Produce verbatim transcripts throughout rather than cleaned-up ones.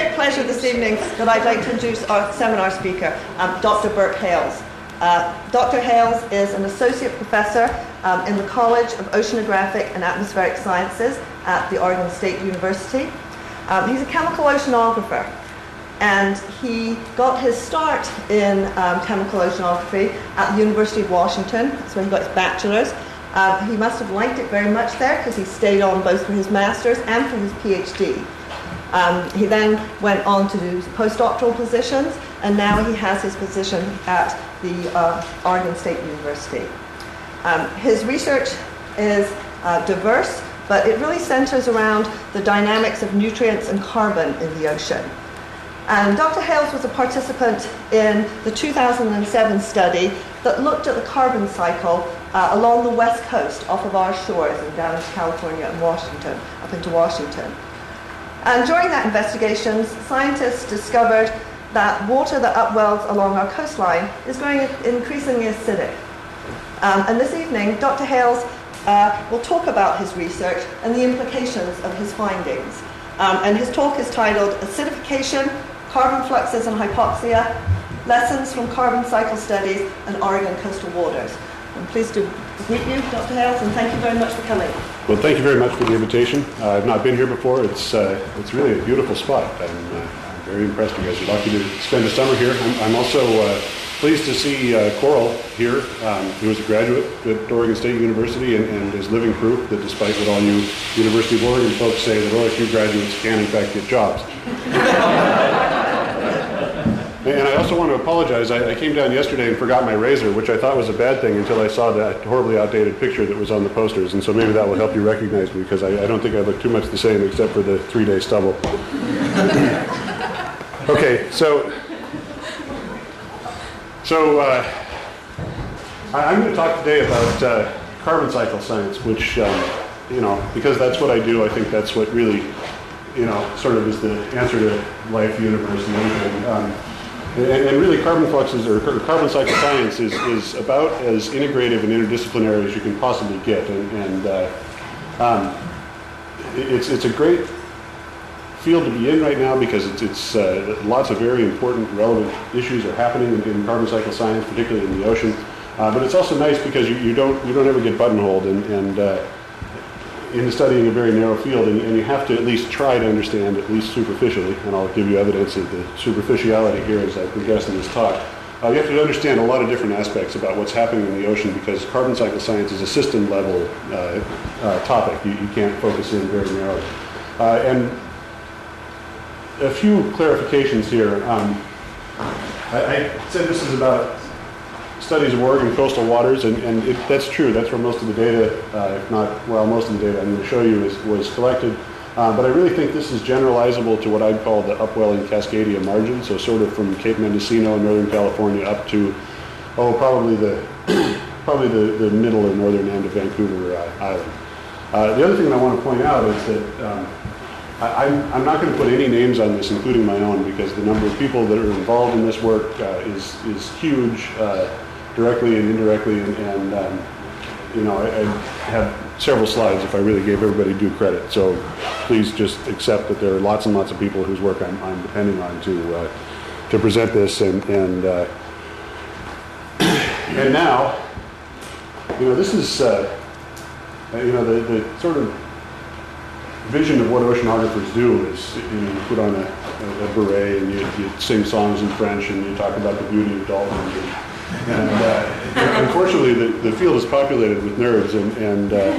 great pleasure this evening that I'd like to introduce our seminar speaker, um, Doctor Burke Hales. Uh, Doctor Hales is an associate professor um, in the College of Oceanographic and Atmospheric Sciences at the Oregon State University. Um, he's a chemical oceanographer, and he got his start in um, chemical oceanography at the University of Washington. That's where he got his bachelor's. Uh, he must have liked it very much there because he stayed on both for his master's and for his PhD. Um, he then went on to do postdoctoral positions, and now he has his position at the uh, Oregon State University. Um, his research is uh, diverse, but it really centers around the dynamics of nutrients and carbon in the ocean. And Doctor Hales was a participant in the two thousand seven study that looked at the carbon cycle uh, along the West Coast, off of our shores, and down into California and Washington, up into Washington. And during that investigation, scientists discovered that water that upwells along our coastline is growing increasingly acidic. Um, and this evening, Doctor Hales uh, will talk about his research and the implications of his findings. Um, and his talk is titled Acidification, Carbon Fluxes and Hypoxia, Lessons from Carbon Cycle Studies and Oregon Coastal Waters. I'm pleased to meet you, Doctor Hales, and thank you very much for coming. Well, thank you very much for the invitation. Uh, I've not been here before. It's, uh, it's really a beautiful spot. I'm, uh, I'm very impressed. You guys are lucky to spend the summer here. I'm, I'm also uh, pleased to see uh, Coral here, um, who is a graduate at Oregon State University and, and is living proof that despite what all you University of Oregon folks say, that O S U graduates can in fact get jobs. And I also want to apologize. I, I came down yesterday and forgot my razor, which I thought was a bad thing until I saw that horribly outdated picture that was on the posters. And so maybe that will help you recognize me, because I, I don't think I look too much the same except for the three-day stubble. Okay, so, so uh, I, I'm going to talk today about uh, carbon cycle science, which, um, you know, because that's what I do, I think that's what really, you know, sort of is the answer to life, universe, and everything. Um, And, and really, carbon fluxes or carbon cycle science is, is about as integrative and interdisciplinary as you can possibly get. And, and uh, um, it's it's a great field to be in right now because it's, it's uh, lots of very important, relevant issues are happening in, in carbon cycle science, particularly in the ocean. Uh, but it's also nice because you, you don't you don't ever get buttonholed and, and uh, into studying a very narrow field, and, and you have to at least try to understand, at least superficially, and I'll give you evidence of the superficiality here as I progress in this talk. Uh, you have to understand a lot of different aspects about what's happening in the ocean because carbon cycle science is a system-level uh, uh, topic. You, you can't focus in very narrowly. Uh, and a few clarifications here. Um, I, I said this is about studies of Oregon coastal waters, and, and it, that's true. That's where most of the data, uh, if not, well, most of the data I'm going to show you is, was collected. Uh, but I really think this is generalizable to what I'd call the upwelling Cascadia margin, so sort of from Cape Mendocino in northern California up to, oh, probably the probably the, the middle or northern end of Vancouver uh, Island. Uh, the other thing that I want to point out is that um, I, I'm, I'm not going to put any names on this, including my own, because the number of people that are involved in this work uh, is, is huge. Uh, directly and indirectly, and, and um, you know, I, I have several slides if I really gave everybody due credit. So please just accept that there are lots and lots of people whose work I'm, I'm depending on to uh, to present this. And and uh, and now, you know, this is uh, you know the, the sort of vision of what oceanographers do is, you know, you put on a, a, a beret and you, you sing songs in French and you talk about the beauty of dolphins. And, And uh, unfortunately, the, the field is populated with nerds, and, and uh,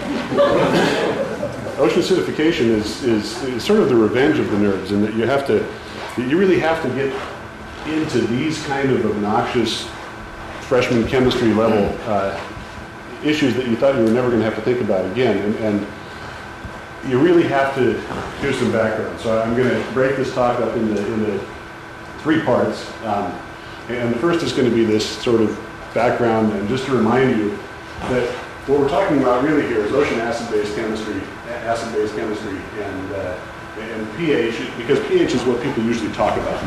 ocean acidification is, is, is sort of the revenge of the nerds, in that you have to, you really have to get into these kind of obnoxious freshman chemistry level uh, issues that you thought you were never going to have to think about again, and, and you really have to do some background. So I'm going to break this talk up into, into three parts. Um, And the first is going to be this sort of background, and just to remind you that what we're talking about really here is ocean acid-based chemistry, acid-based chemistry, and uh, and pH, because pH is what people usually talk about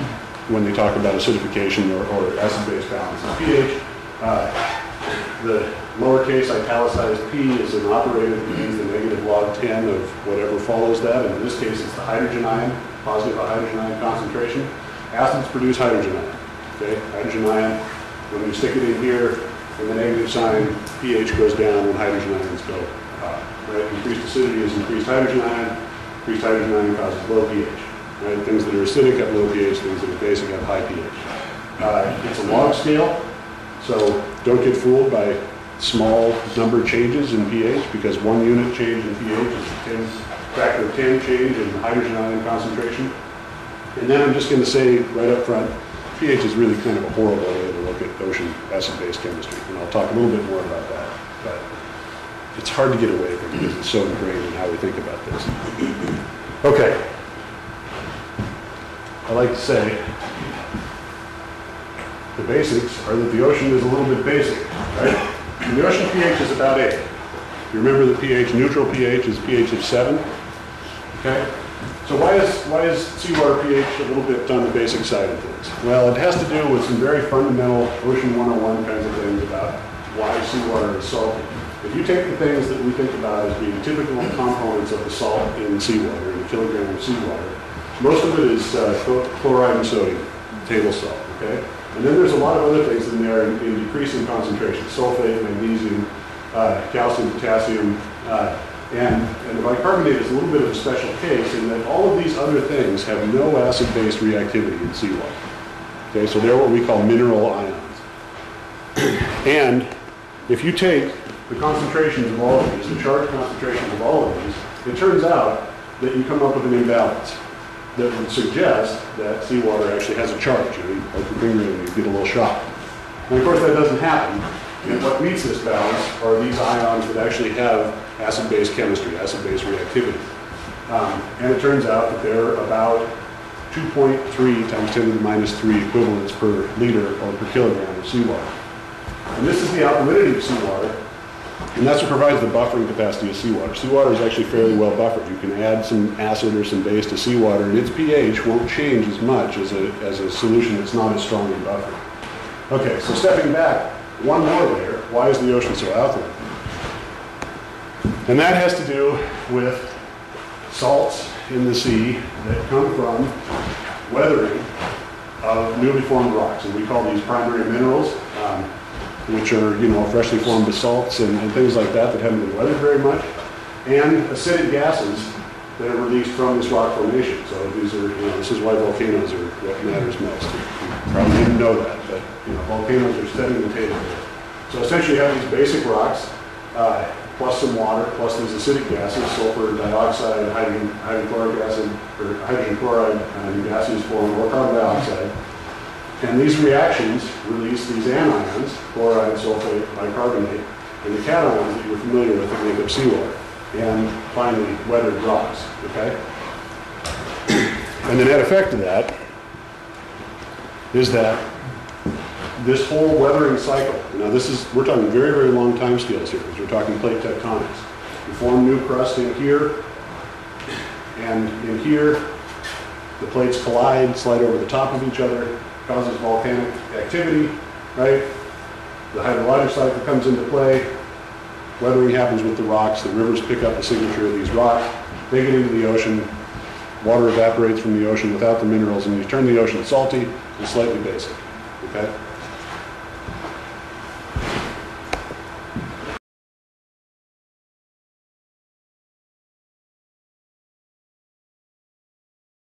when they talk about acidification or, or acid-based balances. pH, uh, the lowercase italicized p is an operator that means the negative log ten of whatever follows that, and in this case, it's the hydrogen ion. positive hydrogen ion concentration. Acids produce hydrogen ion. Okay? Hydrogen ion, when we stick it in here, when the negative sign, pH goes down when hydrogen ions go up. Right? Increased acidity is increased hydrogen ion. Increased hydrogen ion causes low pH. Right? Things that are acidic have low pH, things that are basic have high pH. Uh, it's a log scale, so don't get fooled by small number changes in pH, because one unit change in pH is a factor of ten change in hydrogen ion concentration. And then I'm just going to say right up front, pH is really kind of a horrible way to look at ocean acid-base chemistry, and I'll talk a little bit more about that. But it's hard to get away from because it's so ingrained in how we think about this. Okay. I like to say the basics are that the ocean is a little bit basic, right? And the ocean pH is about eight. You remember the pH, neutral pH is pH of seven, okay? So why is, why is seawater pH a little bit on the basic side of things? Well, it has to do with some very fundamental Ocean one oh one kinds of things about why seawater is salty. If you take the things that we think about as being typical components of the salt in seawater, in a kilogram of seawater, most of it is uh, chloride and sodium, table salt, okay? And then there's a lot of other things in there in, in decreasing concentration, sulfate, magnesium, uh, calcium, potassium, uh, and, and the bicarbonate is a little bit of a special case in that all of these other things have no acid-base reactivity in seawater. Okay, so they're what we call mineral ions. And if you take the concentrations of all of these, the charge concentrations of all of these, it turns out that you come up with an imbalance that would suggest that seawater actually has a charge. You know, like the finger, you get a little shock. And of course, that doesn't happen. And what meets this balance are these ions that actually have acid-base chemistry, acid-base reactivity. Um, and it turns out that they're about two point three times ten to the minus three equivalents per liter or per kilogram of seawater. And this is the alkalinity of seawater. And that's what provides the buffering capacity of seawater. Seawater is actually fairly well buffered. You can add some acid or some base to seawater, and its pH won't change as much as a, as a solution that's not as strongly buffered. Okay, so stepping back one more layer, why is the ocean so alkaline? And that has to do with salts in the sea that come from weathering of newly formed rocks. And we call these primary minerals. Um, which are, you know, freshly formed basalts and, and things like that that haven't been weathered very much, and acidic gases that are released from this rock formation. So these are, you know, this is why volcanoes are what matters most. You probably didn't know that, but, you know, volcanoes are setting the table. So essentially you have these basic rocks, uh, plus some water, plus these acidic gases, sulfur dioxide, hydrogen, hydrochloric acid, or hydrogen chloride uh, gases formed, or carbon dioxide. And these reactions release these anions, chloride, sulfate, bicarbonate, and the cations that you're familiar with that make up seawater. And finally, weathered rocks, okay? And the net effect of that is that this whole weathering cycle, now this is, we're talking very, very long time scales here, because we're talking plate tectonics. You form new crust in here, and in here, the plates collide, slide over the top of each other, causes volcanic activity, right? The hydrologic cycle comes into play. Weathering happens with the rocks. The rivers pick up the signature of these rocks. They get into the ocean. Water evaporates from the ocean without the minerals, and you turn the ocean salty and slightly basic, okay?